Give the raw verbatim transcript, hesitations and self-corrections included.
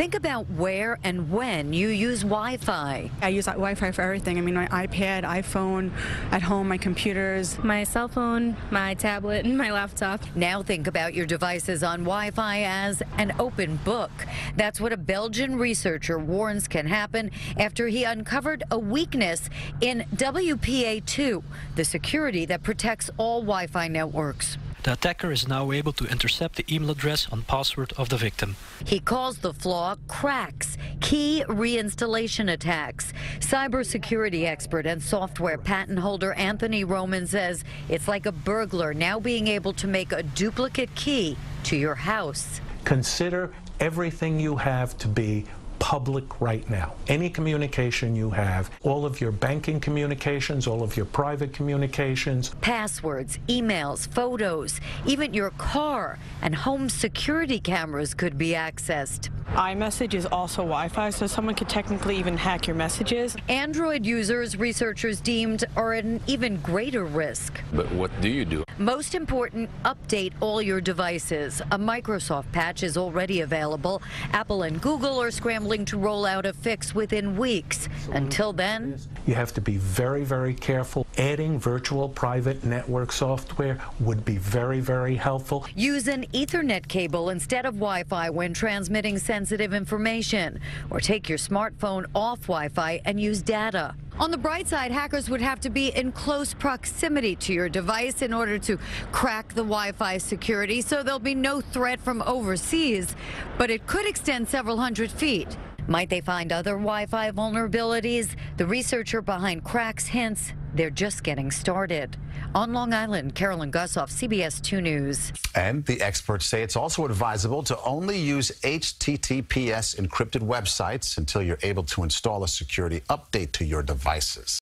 Think about where and when you use Wi-Fi. I use Wi-Fi for everything. I mean, my iPad, iPhone, at home, my computers. My cell phone, my tablet, and my laptop. Now think about your devices on Wi-Fi as an open book. That's what a Belgian researcher warns can happen after he uncovered a weakness in W P A two, the security that protects all Wi-Fi networks. The attacker is now able to intercept the email address and password of the victim. He calls the flaw KRACK's, Key Reinstallation Attacks. Cybersecurity expert and software patent holder Anthony Roman says it's like a burglar now being able to make a duplicate key to your house. Consider everything you have to be public right now. Any communication you have, all of your banking communications, all of your private communications. Passwords, emails, photos, even your car and home security cameras could be accessed. iMessage is also Wi-Fi, so someone could technically even hack your messages. Android users, researchers deemed, are at an even greater risk. But what do you do? Most important, update all your devices. A Microsoft patch is already available. Apple and Google are scrambling to roll out a fix within weeks. Until then, you have to be very, very careful. Adding virtual private network software would be very, very helpful. Use an Ethernet cable instead of Wi-Fi when transmitting sensitive information, or take your smartphone off Wi-Fi and use data. On the bright side, hackers would have to be in close proximity to your device in order to crack the Wi-Fi security, so there'll be no threat from overseas, but it could extend several hundred feet. Might they find other Wi-Fi vulnerabilities? The researcher behind KRACK's hints they're just getting started. On Long Island, Carolyn Gusoff, C B S two News. And the experts say it's also advisable to only use H T T P S encrypted websites until you're able to install a security update to your devices.